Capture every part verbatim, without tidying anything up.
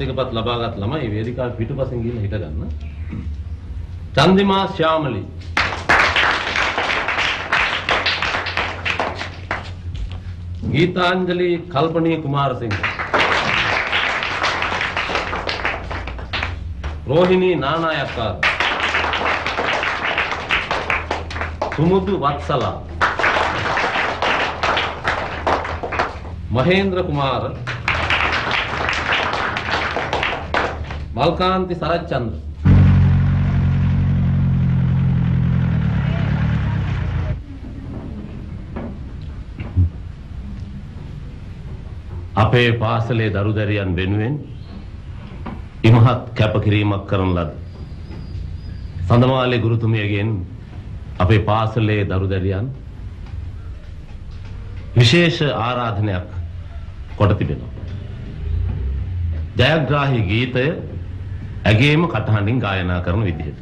කතිකපත් ලබාගත් ළමයි වේදිකාව පිටුපසින් ගිහින් හිට ගන්න. චන්දිමා ශ්‍යාමලී. गीतांजलि कल्पनी कुमार सिंह, रोहिणी नानायक, सुमुदु वत्सला, महेंद्र कुमार, मलकांति सरत चंद्र, අපේ පාසලේ දරු දැරියන් වෙනුවෙන් ඉමහත් කැපකිරීමක් කරන ලද සඳමාලේ ගුරුතුමියගෙන් අපේ පාසලේ දරු දැරියන් විශේෂ ආරාධනයක් කොට තිබෙනවා. ජයග්‍රාහි ගීතය ඇගේම කටහඬින් ගායනා කරන විදිහට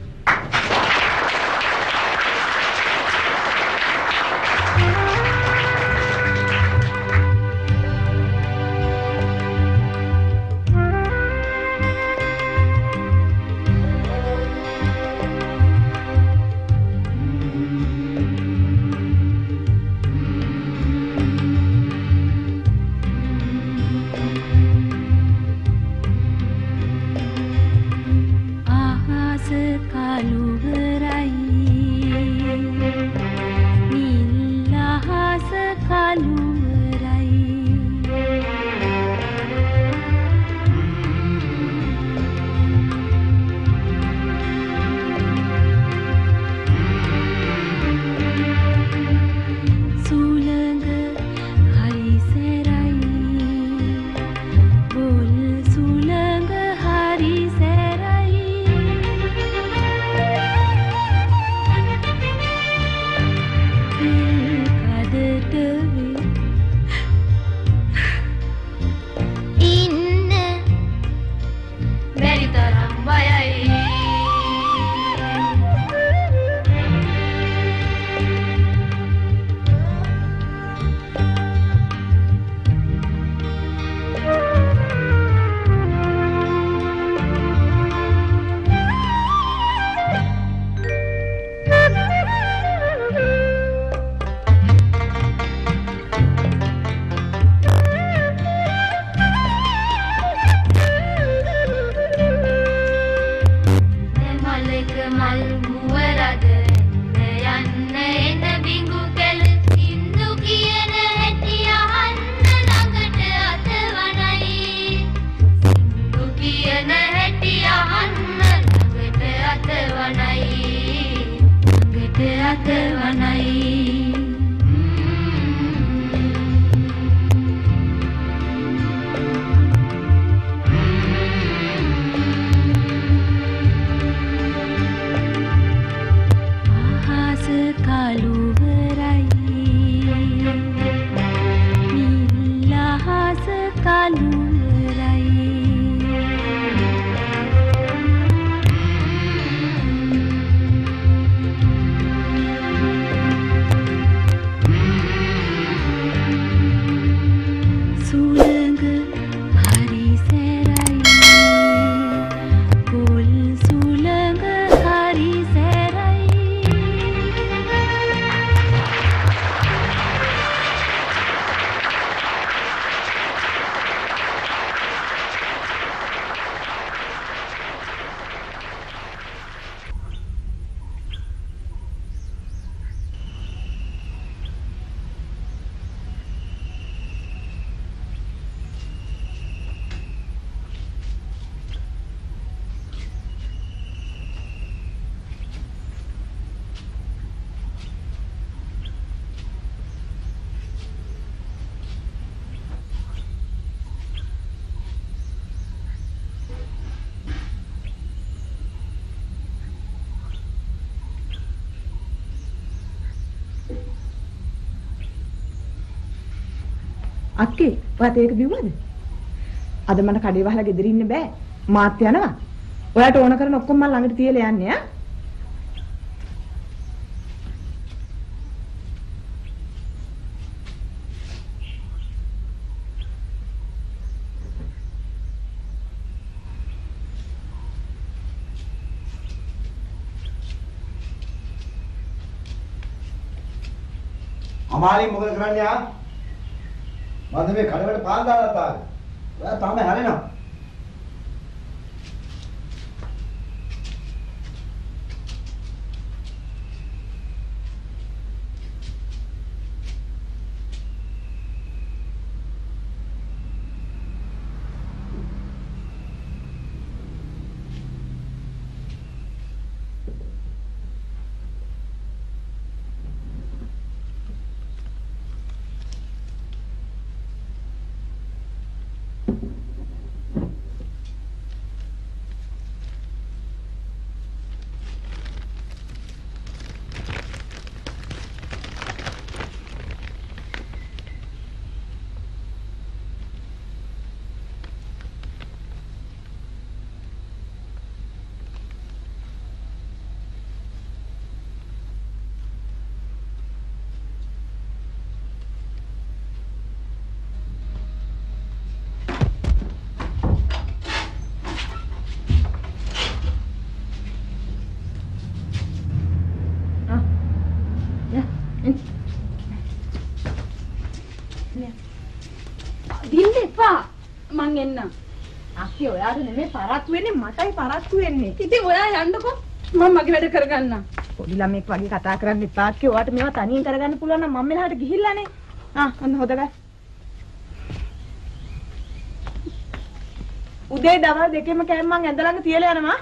अक्के वातेक बिवाद अद मन कड़े वाला गिदरी ने बे मात्या ना वाला टोना करना उक्कम माल लांगट तीये ले आने हैं हमारी मुगल घराण्या मध्य में खड़े खड़े पाल डाला था वह तामे हरे ना आखिर यार ने मैं पारात हुए ने मटाई पारात हुए ने कितने बोला यार को मम्मा के लड़े कर गाना बोलिला मैं एक वाली कथा करन निपात के वाट मेवा तानी कर गाना पुला ना मम्मी हाट घिला ने हां अन होदा गा उदय दवा देके मैं कैम मांग एंदलांग तियले यार मां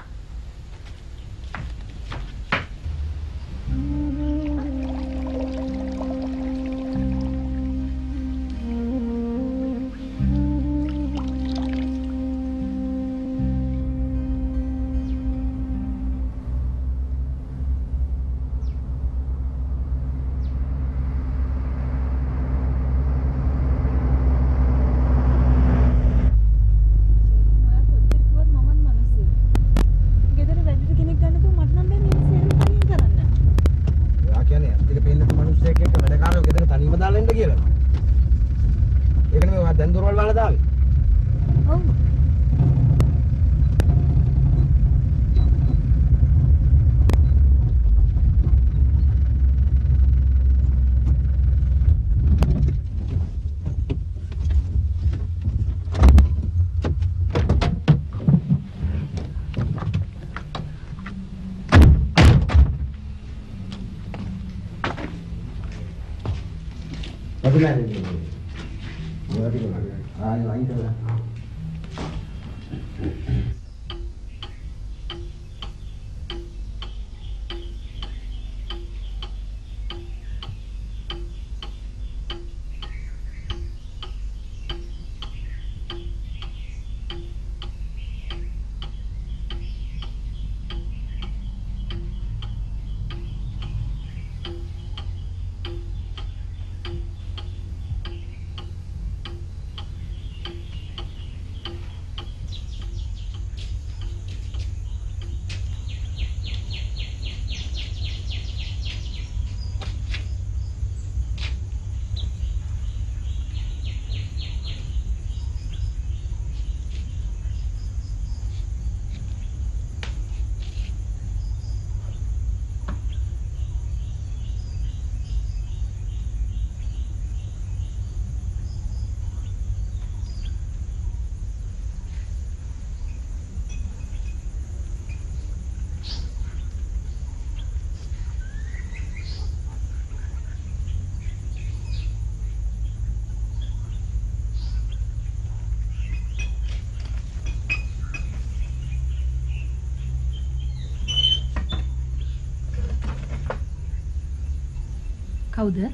उधर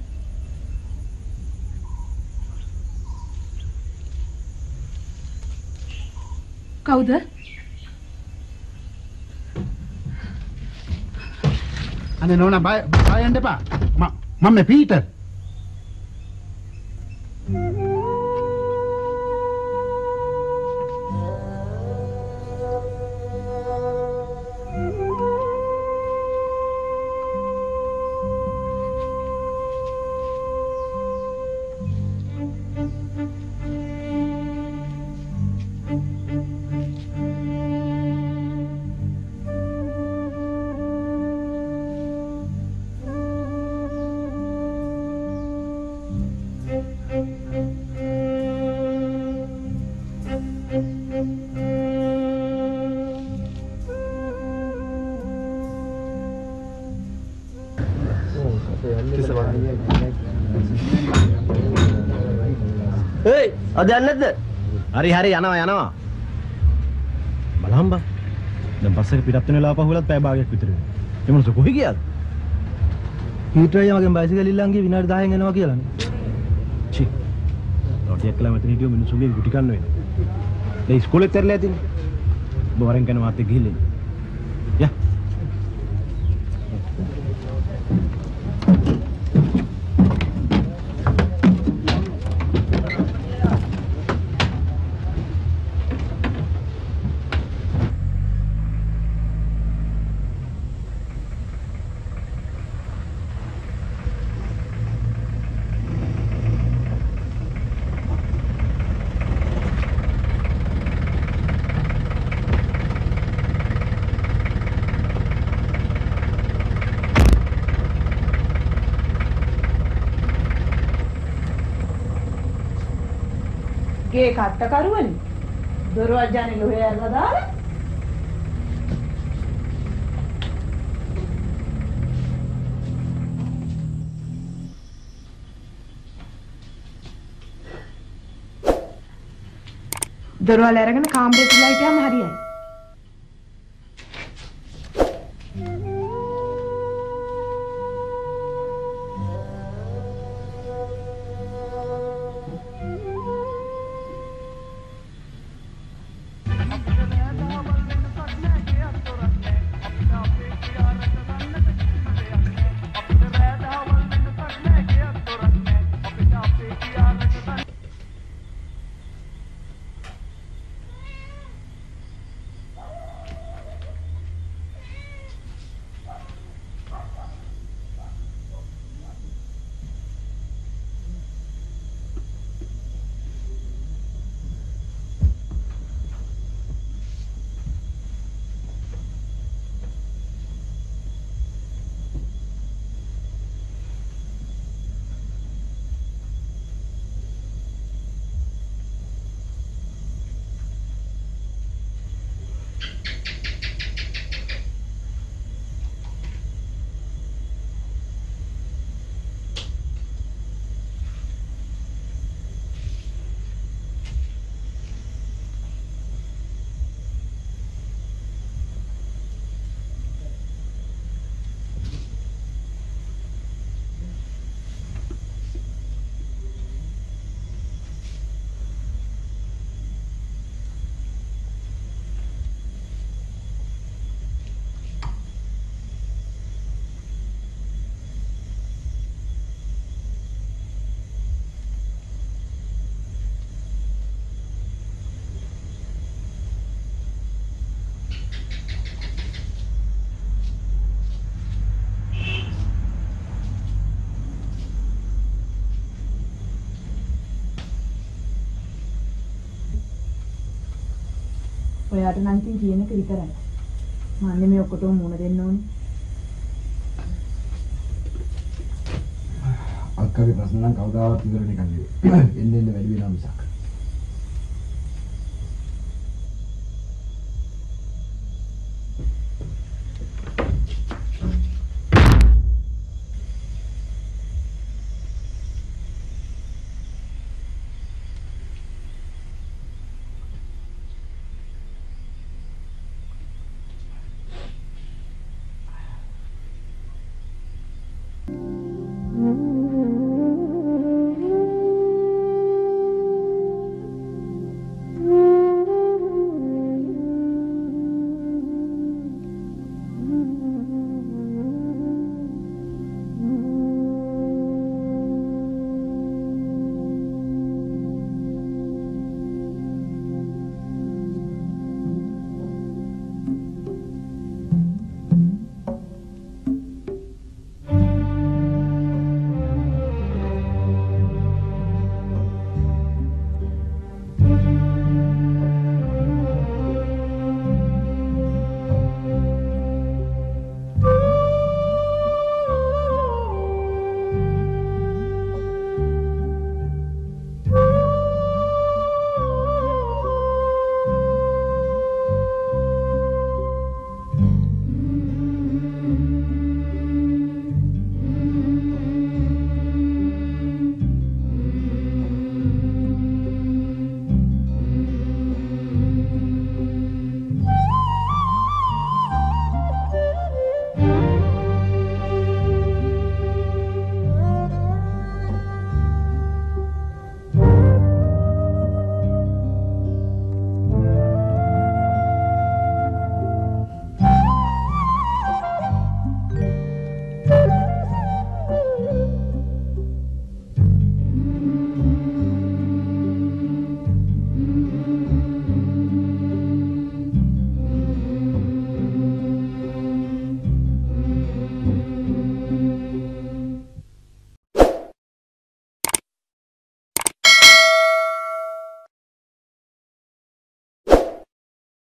कौद अने नोना बाय बाय अंडे पा मम्मी पीटर හරි හරි යනවා යනවා බලහම් බා දැන් බස් එක පිටත් වෙන වෙලාව පහුවෙලත් පැය භාගයක් විතර වෙනවා ඒ මොනස කොහි ගියාද කීටරේ මගෙන් බයිසිකල් ඉල්ලන් ගිය විනාඩි දහයෙන් එනවා කියලානේ චි තෝටියක් කළා මෙතන හිටියෝ මිනිස්සුගේ ගුටි කන්න වෙනවා දැන් ඉස්කෝලේ තරලා ඇතිනේ බෝරෙන් කන වාත්තේ ගිහිල්ලා යා एक हत्ता करूँ दरवाजा ने लोहे यार बदार दरवाजा यार का ना काम देख लाये क्या मारी है ඔයාට නම් ඉතින් කියන එක විතරයි. මන්නේ මේ ඔක්කොටම මුණ දෙන්න ඕනේ. අක්කගේ ප්‍රශ්න නම් කවදාවත් ඉවර නිකන් නෙවෙයි. එන්න එන්න වැඩි වෙනවා මිසක්.